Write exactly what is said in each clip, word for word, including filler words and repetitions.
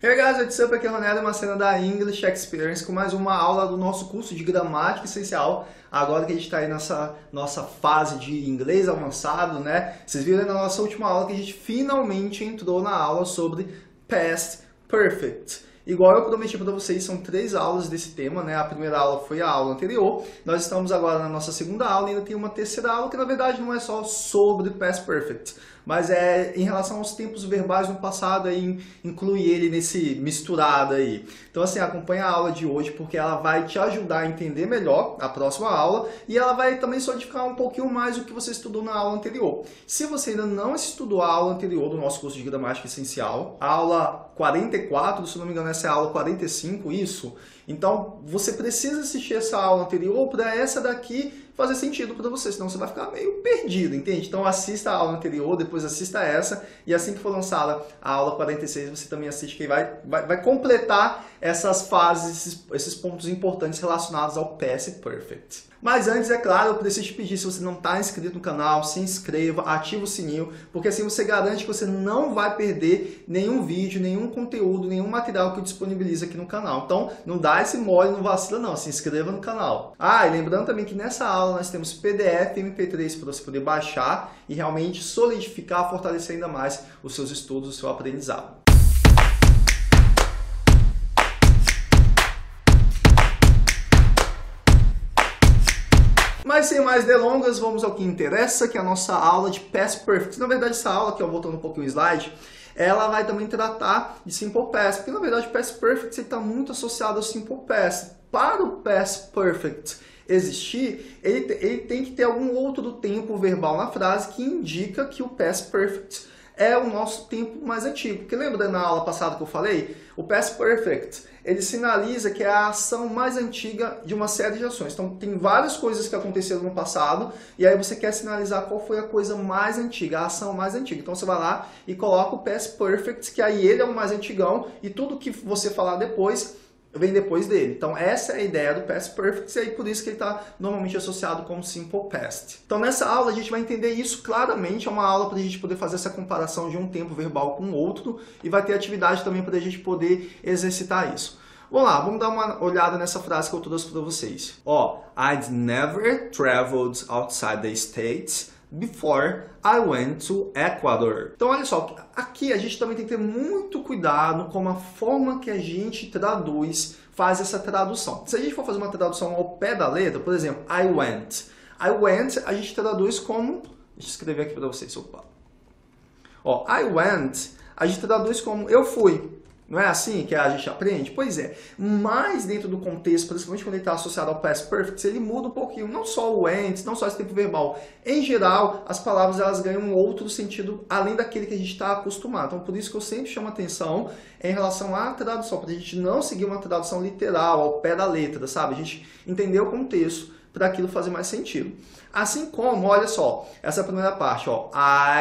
Hey guys, what's up? Aqui é o Ronel, uma cena da English Experience com mais uma aula do nosso curso de Gramática Essencial. Agora que a gente está aí nessa nossa fase de inglês avançado, né? Vocês viram na nossa última aula que a gente finalmente entrou na aula sobre Past Perfect. Igual eu prometi para vocês, são três aulas desse tema, né? A primeira aula foi a aula anterior, nós estamos agora na nossa segunda aula e ainda tem uma terceira aula que na verdade não é só sobre Past Perfect, mas é em relação aos tempos verbais no passado, aí inclui ele nesse misturado aí. Então assim, acompanha a aula de hoje porque ela vai te ajudar a entender melhor a próxima aula e ela vai também solidificar um pouquinho mais o que você estudou na aula anterior. Se você ainda não estudou a aula anterior do nosso curso de Gramática Essencial, a aula quarenta e quatro, se não me engano essa é a aula quarenta e cinco, isso, então você precisa assistir essa aula anterior para essa daqui fazer sentido para você, senão você vai ficar meio perdido, entende? Então assista a aula anterior, depois assista essa, e assim que for lançada a aula quarenta e seis, você também assiste, que vai, vai, vai completar essas fases, esses, esses pontos importantes relacionados ao Past Perfect. Mas antes, é claro, eu preciso te pedir, se você não está inscrito no canal, se inscreva, ativa o sininho, porque assim você garante que você não vai perder nenhum vídeo, nenhum conteúdo, nenhum material que eu disponibilizo aqui no canal. Então não dá esse mole, não vacila não, se inscreva no canal. Ah, e lembrando também que nessa aula nós temos P D F e M P três para você poder baixar e realmente solidificar, fortalecer ainda mais os seus estudos, o seu aprendizado. Mas sem mais delongas, vamos ao que interessa, que é a nossa aula de Past Perfect. Na verdade, essa aula, que eu voltando um pouquinho o slide, ela vai também tratar de Simple Past, porque na verdade Past Perfect está muito associado ao Simple Past. Para o Past Perfect existir, ele, ele tem que ter algum outro tempo verbal na frase que indica que o Past Perfect é o nosso tempo mais antigo. Porque lembra na aula passada que eu falei? O Past Perfect, ele sinaliza que é a ação mais antiga de uma série de ações. Então tem várias coisas que aconteceram no passado, e aí você quer sinalizar qual foi a coisa mais antiga, a ação mais antiga. Então você vai lá e coloca o Past Perfect, que aí ele é o mais antigão, e tudo que você falar depois vem depois dele. Então essa é a ideia do Past Perfect, e aí por isso que ele está normalmente associado como Simple Past. Então nessa aula a gente vai entender isso claramente, é uma aula para a gente poder fazer essa comparação de um tempo verbal com outro, e vai ter atividade também para a gente poder exercitar isso. Vamos lá, vamos dar uma olhada nessa frase que eu trouxe para vocês. Ó, I'd never traveled outside the States before I went to Ecuador. Então olha só, aqui a gente também tem que ter muito cuidado com a forma que a gente traduz, faz essa tradução. Se a gente for fazer uma tradução ao pé da letra, por exemplo, I went. I went a gente traduz como, deixa eu escrever aqui para vocês, opa. Ó, I went a gente traduz como eu fui. Não é assim que a gente aprende? Pois é. Mas dentro do contexto, principalmente quando ele está associado ao Past Perfect, ele muda um pouquinho. Não só o antes, não só esse tempo verbal. Em geral, as palavras elas ganham um outro sentido, além daquele que a gente está acostumado. Então, por isso que eu sempre chamo atenção em relação à tradução, para a gente não seguir uma tradução literal, ao pé da letra, sabe? A gente entender o contexto para aquilo fazer mais sentido. Assim como, olha só, essa primeira parte, ó,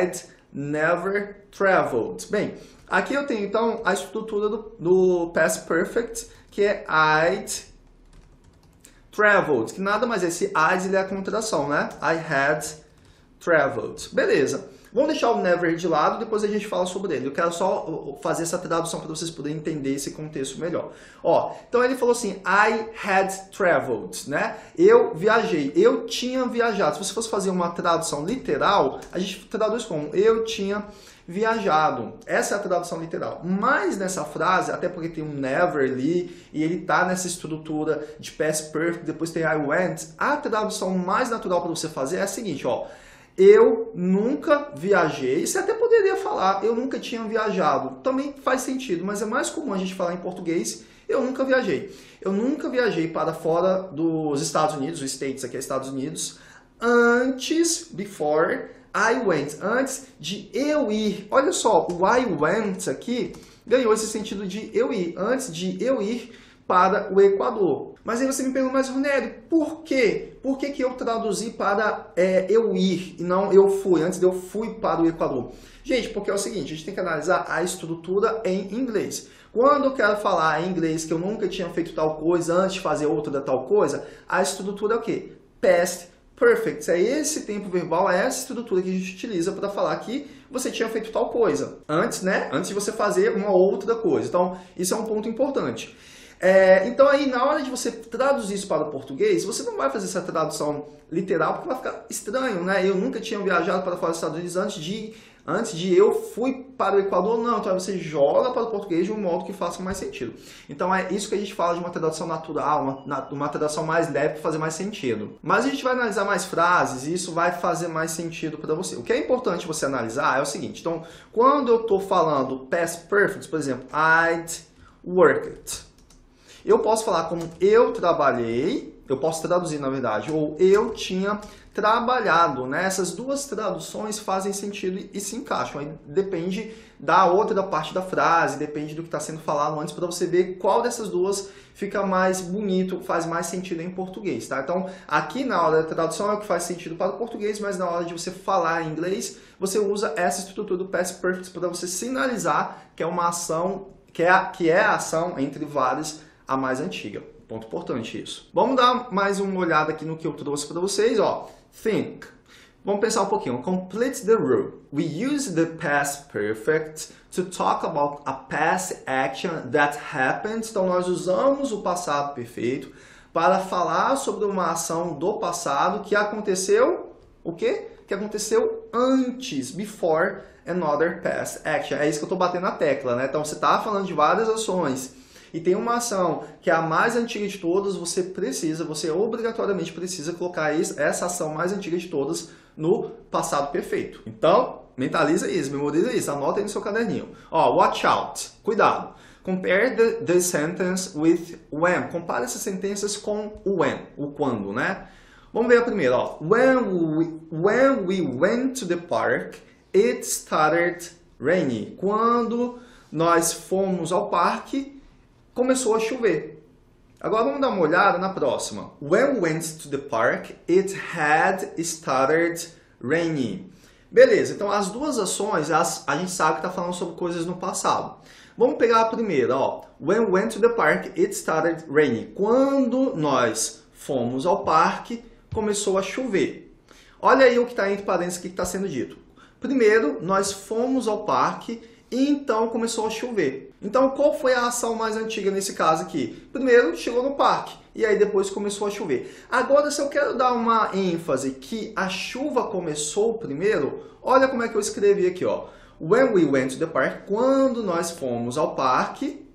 I'd never traveled. Bem, aqui eu tenho, então, a estrutura do, do Past Perfect, que é I'd traveled, que nada mais é, esse I'd ele é a contração, né? I had traveled. Beleza. Vamos deixar o never de lado, depois a gente fala sobre ele. Eu quero só fazer essa tradução para vocês poderem entender esse contexto melhor. Ó, então ele falou assim, I had traveled, né? Eu viajei, eu tinha viajado. Se você fosse fazer uma tradução literal, a gente traduz como eu tinha viajado. Essa é a tradução literal. Mas nessa frase, até porque tem um never ali, e ele tá nessa estrutura de Past Perfect, depois tem I went, a tradução mais natural para você fazer é a seguinte, ó. Eu nunca viajei, você até poderia falar, eu nunca tinha viajado, também faz sentido, mas é mais comum a gente falar em português, eu nunca viajei. Eu nunca viajei para fora dos Estados Unidos, os States aqui é Estados Unidos, antes, before, I went, antes de eu ir. Olha só, o I went aqui ganhou esse sentido de eu ir, antes de eu ir para o Equador. Mas aí você me pergunta, mas Ronel, por quê? Por que que eu traduzi para é, eu ir e não eu fui? Antes de eu fui para o Equador. Gente, porque é o seguinte, a gente tem que analisar a estrutura em inglês. Quando eu quero falar em inglês que eu nunca tinha feito tal coisa antes de fazer outra da tal coisa, a estrutura é o quê? Past perfect. É esse tempo verbal, é essa estrutura que a gente utiliza para falar que você tinha feito tal coisa antes, né? Antes de você fazer uma outra coisa. Então, isso é um ponto importante. É, então, aí, na hora de você traduzir isso para o português, você não vai fazer essa tradução literal, porque vai ficar estranho, né? Eu nunca tinha viajado para fora dos Estados Unidos antes de, antes de eu fui para o Equador. Não, então você joga para o português de um modo que faça mais sentido. Então, é isso que a gente fala de uma tradução natural, uma, uma tradução mais leve para fazer mais sentido. Mas a gente vai analisar mais frases e isso vai fazer mais sentido para você. O que é importante você analisar é o seguinte. Então, quando eu estou falando past perfect, por exemplo, I'd worked. Eu posso falar como eu trabalhei, eu posso traduzir na verdade, ou eu tinha trabalhado, né? Essas duas traduções fazem sentido e se encaixam. Aí depende da outra parte da frase, depende do que está sendo falado antes, para você ver qual dessas duas fica mais bonito, faz mais sentido em português, tá? Então, aqui na hora da tradução é o que faz sentido para o português, mas na hora de você falar em inglês, você usa essa estrutura do past perfect para você sinalizar que é uma ação, que é, que é a ação entre várias, a mais antiga. Ponto importante isso. Vamos dar mais uma olhada aqui no que eu trouxe para vocês. Ó, think. Vamos pensar um pouquinho. Complete the rule. We use the past perfect to talk about a past action that happened. Então, nós usamos o passado perfeito para falar sobre uma ação do passado que aconteceu, o quê? Que aconteceu antes, before another past action. É isso que eu estou batendo na tecla, né? Então, você está falando de várias ações. E tem uma ação que é a mais antiga de todas, você precisa, você obrigatoriamente precisa colocar essa ação mais antiga de todas no passado perfeito. Então, mentaliza isso, memoriza isso, anota aí no seu caderninho. Ó, watch out, cuidado. Compare the, the sentence with when. Compare essas sentenças com o when, o quando, né? Vamos ver a primeira, ó. When we, when we went to the park, it started raining. Quando nós fomos ao parque, começou a chover. Agora vamos dar uma olhada na próxima. When we went to the park, it had started raining. Beleza, então as duas ações, as, a gente sabe que está falando sobre coisas no passado. Vamos pegar a primeira, ó. When we went to the park, it started raining. Quando nós fomos ao parque, começou a chover. Olha aí o que está entre parênteses, o que está sendo dito. Primeiro, nós fomos ao parque e então começou a chover. Então, qual foi a ação mais antiga nesse caso aqui? Primeiro, chegou no parque, e aí depois começou a chover. Agora, se eu quero dar uma ênfase que a chuva começou primeiro, olha como é que eu escrevi aqui, ó. When we went to the park, quando nós fomos ao parque,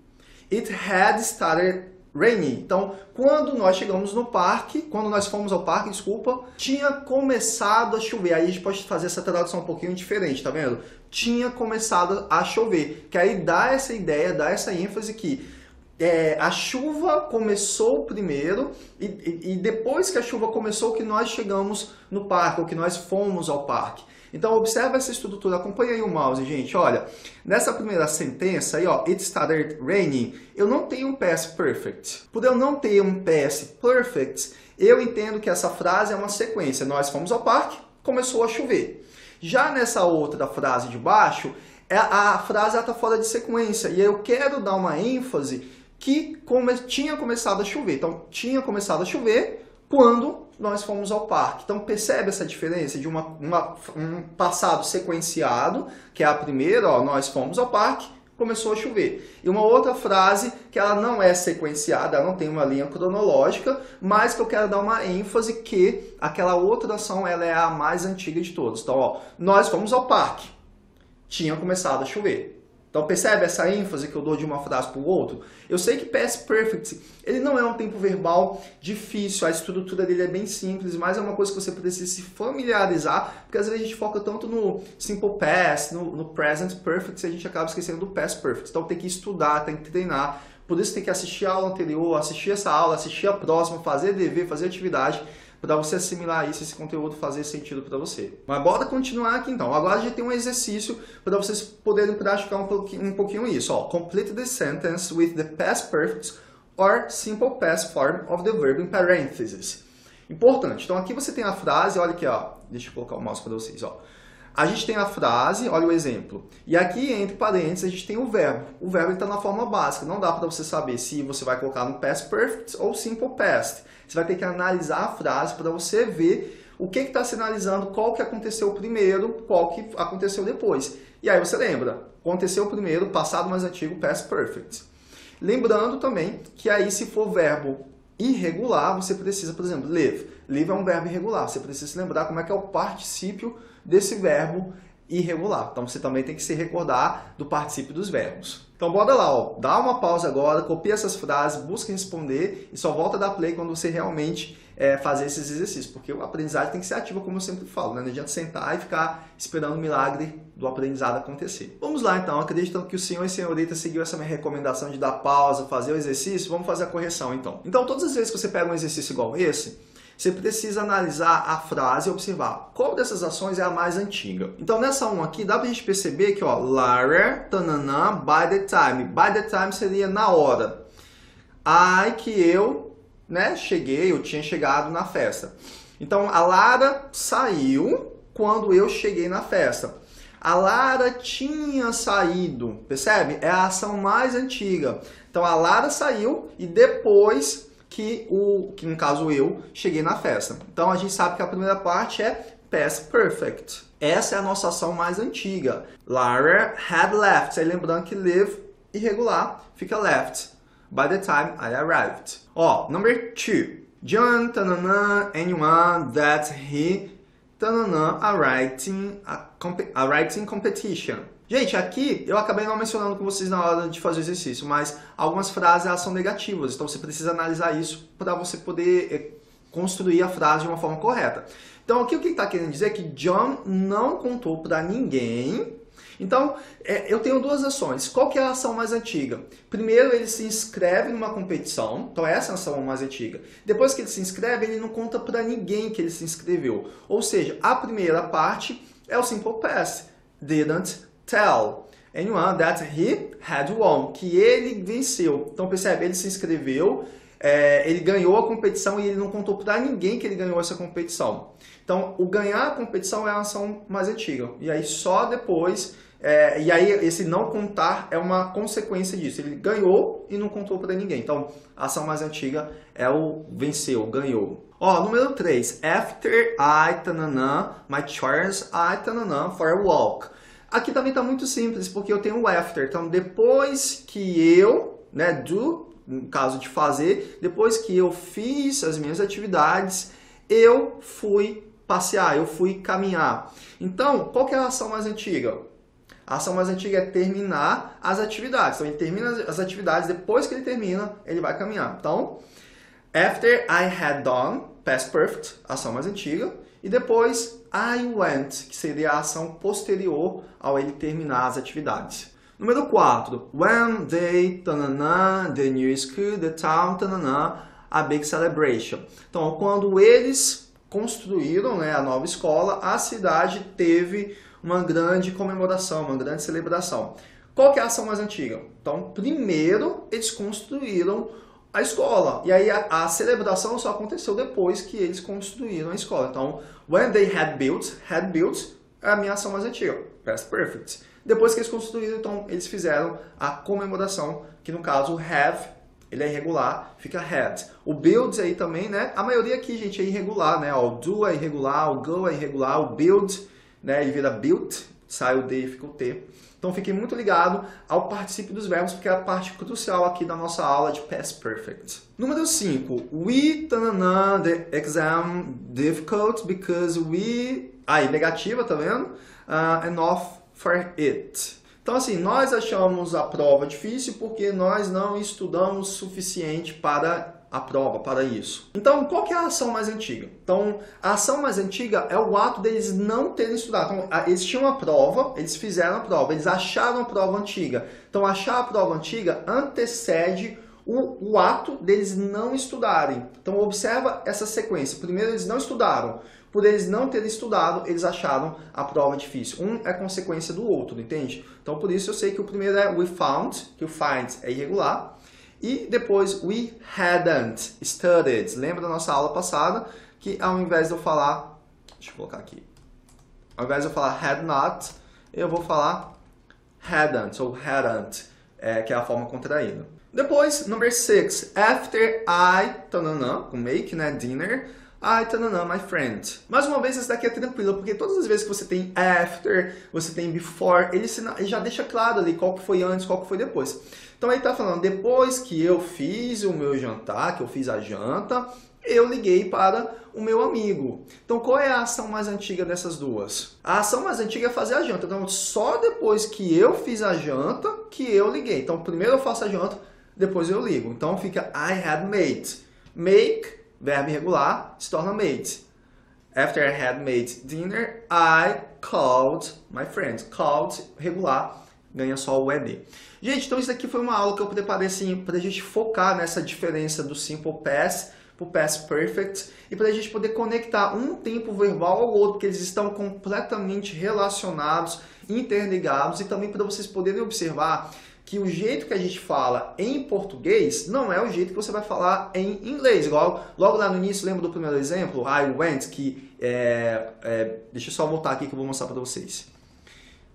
it had started raining. Então, quando nós chegamos no parque, quando nós fomos ao parque, desculpa, tinha começado a chover. Aí a gente pode fazer essa tradução um pouquinho diferente, tá vendo? Tinha começado a chover. Que aí dá essa ideia, dá essa ênfase que é, a chuva começou primeiro e, e, e depois que a chuva começou que nós chegamos no parque, ou que nós fomos ao parque. Então, observa essa estrutura, acompanha aí o mouse, gente. Olha, nessa primeira sentença aí, ó, it started raining, eu não tenho um past perfect. Por eu não ter um past perfect, eu entendo que essa frase é uma sequência. Nós fomos ao parque, começou a chover. Já nessa outra frase de baixo, a frase está fora de sequência. E eu quero dar uma ênfase que come, tinha começado a chover. Então, tinha começado a chover quando nós fomos ao parque. Então, percebe essa diferença de uma, uma, um passado sequenciado, que é a primeira, ó, nós fomos ao parque, começou a chover. E uma outra frase que ela não é sequenciada, ela não tem uma linha cronológica, mas que eu quero dar uma ênfase que aquela outra ação ela é a mais antiga de todas. Então, ó, nós fomos ao parque, tinha começado a chover. Então, percebe essa ênfase que eu dou de uma frase para o outro? Eu sei que past perfect, ele não é um tempo verbal difícil, a estrutura dele é bem simples, mas é uma coisa que você precisa se familiarizar, porque às vezes a gente foca tanto no simple past, no, no present perfect, e a gente acaba esquecendo do past perfect. Então, tem que estudar, tem que treinar. Por isso, tem que assistir a aula anterior, assistir essa aula, assistir a próxima, fazer dever, fazer atividade, para você assimilar isso, esse conteúdo fazer sentido para você. Mas bora continuar aqui então. Agora a gente tem um exercício para vocês poderem praticar um pouquinho, um pouquinho isso. Ó. Complete the sentence with the past perfect or simple past form of the verb in parentheses. Importante. Então aqui você tem a frase, olha aqui, ó. Deixa eu colocar o mouse para vocês. Ó. A gente tem a frase, olha o exemplo. E aqui entre parênteses a gente tem o verbo. O verbo está na forma básica. Não dá para você saber se você vai colocar no past perfect ou simple past. Você vai ter que analisar a frase para você ver o que está sinalizando qual que aconteceu primeiro, qual que aconteceu depois. E aí você lembra, aconteceu primeiro, passado mais antigo, past perfect. Lembrando também que aí se for verbo irregular, você precisa, por exemplo, live. Live é um verbo irregular, você precisa se lembrar como é que é o particípio desse verbo irregular. Então você também tem que se recordar do particípio dos verbos. Então bora lá, ó. Dá uma pausa agora, copia essas frases, busca responder e só volta a dar play quando você realmente é, fazer esses exercícios, porque a aprendizagem tem que ser ativa, como eu sempre falo, né? Não adianta sentar e ficar esperando o milagre do aprendizado acontecer. Vamos lá então, acreditando que o senhor e senhorita seguiu essa minha recomendação de dar pausa, fazer o exercício, vamos fazer a correção então. Então todas as vezes que você pega um exercício igual esse, você precisa analisar a frase e observar qual dessas ações é a mais antiga. Então, nessa uma aqui, dá pra gente perceber que, ó, Lara, tananã, by the time. By the time seria na hora. Ai, que eu, né, cheguei, eu tinha chegado na festa. Então, a Lara saiu quando eu cheguei na festa. A Lara tinha saído, percebe? É a ação mais antiga. Então, a Lara saiu e depois... Que, o, que no caso eu, cheguei na festa. Então a gente sabe que a primeira parte é past perfect. Essa é a nossa ação mais antiga. Lara had left. Aí lembrando que live irregular fica left. By the time I arrived. Ó, number two. John, tananã, anyone that he, tananã, a writing, a, a writing competition. Gente, aqui eu acabei não mencionando com vocês na hora de fazer o exercício, mas algumas frases elas são negativas, então você precisa analisar isso para você poder construir a frase de uma forma correta. Então aqui o que está querendo dizer é que John não contou para ninguém. Então é, eu tenho duas ações. Qual que é a ação mais antiga? Primeiro ele se inscreve numa competição, então essa é a ação mais antiga. Depois que ele se inscreve, ele não conta para ninguém que ele se inscreveu. Ou seja, a primeira parte é o simple past, didn't tell anyone that he had won, que ele venceu. Então percebe, ele se inscreveu, é, ele ganhou a competição e ele não contou para ninguém que ele ganhou essa competição. Então o ganhar a competição é a ação mais antiga, e aí só depois, é, e aí esse não contar é uma consequência disso, ele ganhou e não contou para ninguém. Então a ação mais antiga é o venceu, ganhou. Ó, número três, after I, tananã, my chores, I, tananã, for a walk. Aqui também tá muito simples, porque eu tenho o after. Então, depois que eu, né, do, no caso de fazer, depois que eu fiz as minhas atividades, eu fui passear, eu fui caminhar. Então, qual que é a ação mais antiga? A ação mais antiga é terminar as atividades. Então, ele termina as atividades, depois que ele termina, ele vai caminhar. Então, after I had done, past perfect, ação mais antiga. E depois, I went, que seria a ação posterior ao ele terminar as atividades. Número quatro. When they, tananã, the new school, the town, tananã, a big celebration. Então, quando eles construíram, né, a nova escola, a cidade teve uma grande comemoração, uma grande celebração. Qual que é a ação mais antiga? Então, primeiro, eles construíram a escola. E aí a, a celebração só aconteceu depois que eles construíram a escola. Então, when they had built, had built é a minha ação mais antiga, past perfect. Depois que eles construíram, então, eles fizeram a comemoração, que no caso, have, ele é irregular, fica had. O build aí também, né? A maioria aqui, gente, é irregular, né? O do é irregular, o go é irregular, o build, né? Ele vira built, sai o D e fica o T. Então fiquem muito ligado ao particípio dos verbos, porque é a parte crucial aqui da nossa aula de past perfect. Número cinco. We, tananã, the exam difficult because we... Aí, negativa, tá vendo? Uh, enough for it. Então assim, nós achamos a prova difícil porque nós não estudamos o suficiente para a prova, para isso. Então, qual que é a ação mais antiga? Então, a ação mais antiga é o ato deles não terem estudado. Então, eles tinham a prova, eles fizeram a prova, eles acharam a prova antiga. Então, achar a prova antiga antecede o, o ato deles não estudarem. Então, observa essa sequência. Primeiro, eles não estudaram. Por eles não terem estudado, eles acharam a prova difícil. Um é consequência do outro, entende? Então, por isso eu sei que o primeiro é we found, que o find é irregular. E depois, we hadn't studied. Lembra da nossa aula passada que ao invés de eu falar... Deixa eu colocar aqui. Ao invés de eu falar had not, eu vou falar hadn't ou hadn't, é, que é a forma contraída. Depois, number six. After I, tananã, com make, né, dinner, Ah, então não, não, my friend. Mais uma vez, essa daqui é tranquila, porque todas as vezes que você tem after, você tem before, ele já deixa claro ali qual que foi antes, qual que foi depois. Então aí tá falando, depois que eu fiz o meu jantar, que eu fiz a janta, eu liguei para o meu amigo. Então qual é a ação mais antiga dessas duas? A ação mais antiga é fazer a janta. Então só depois que eu fiz a janta, que eu liguei. Então primeiro eu faço a janta, depois eu ligo. Então fica I had made. Make, verbo irregular, se torna made. After I had made dinner, I called my friend. Called, regular, ganha só o ed. Gente, então isso aqui foi uma aula que eu preparei assim, para a gente focar nessa diferença do Simple Past para o Past Perfect e para a gente poder conectar um tempo verbal ao outro, porque eles estão completamente relacionados, interligados, e também para vocês poderem observar que o jeito que a gente fala em português não é o jeito que você vai falar em inglês. Logo, logo lá no início, lembra do primeiro exemplo? I went, que é, é... Deixa eu só voltar aqui que eu vou mostrar para vocês.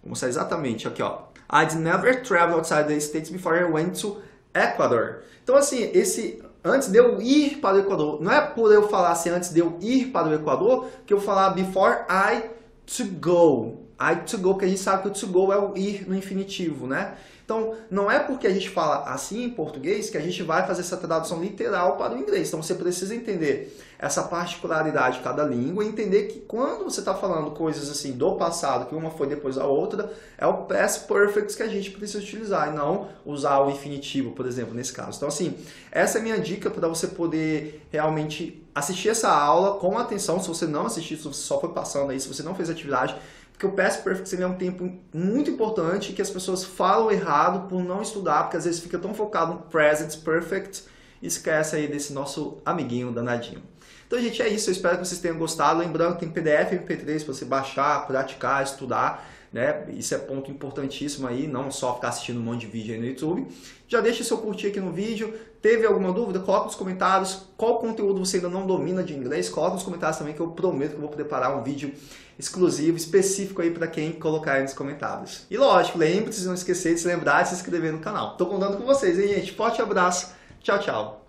Vou mostrar exatamente aqui, ó. I'd never traveled outside the States before I went to Ecuador. Então, assim, esse... Antes de eu ir para o Equador, não é por eu falar assim, antes de eu ir para o Equador, que eu falar before I to go. I to go, porque a gente sabe que o to go é o ir no infinitivo, né? Então, não é porque a gente fala assim em português que a gente vai fazer essa tradução literal para o inglês. Então, você precisa entender essa particularidade de cada língua e entender que quando você está falando coisas assim do passado, que uma foi depois da outra, é o past perfect que a gente precisa utilizar e não usar o infinitivo, por exemplo, nesse caso. Então, assim, essa é a minha dica para você poder realmente assistir essa aula com atenção. Se você não assistiu, se você só foi passando aí, se você não fez atividade, porque o Past Perfect ele é um tempo muito importante que as pessoas falam errado por não estudar, porque às vezes fica tão focado no Present Perfect e esquece aí desse nosso amiguinho danadinho. Então, gente, é isso. Eu espero que vocês tenham gostado. Lembrando que tem P D F e M P três para você baixar, praticar, estudar, né? Isso é ponto importantíssimo aí, não só ficar assistindo um monte de vídeo aí no YouTube. Já deixa seu curtir aqui no vídeo. Teve alguma dúvida? Coloca nos comentários qual conteúdo você ainda não domina de inglês. Coloca nos comentários também que eu prometo que eu vou preparar um vídeo exclusivo, específico aí para quem colocar aí nos comentários. E lógico, lembre-se, não esquecer de se lembrar de se inscrever no canal. Tô contando com vocês, hein, gente? Forte abraço. Tchau, tchau.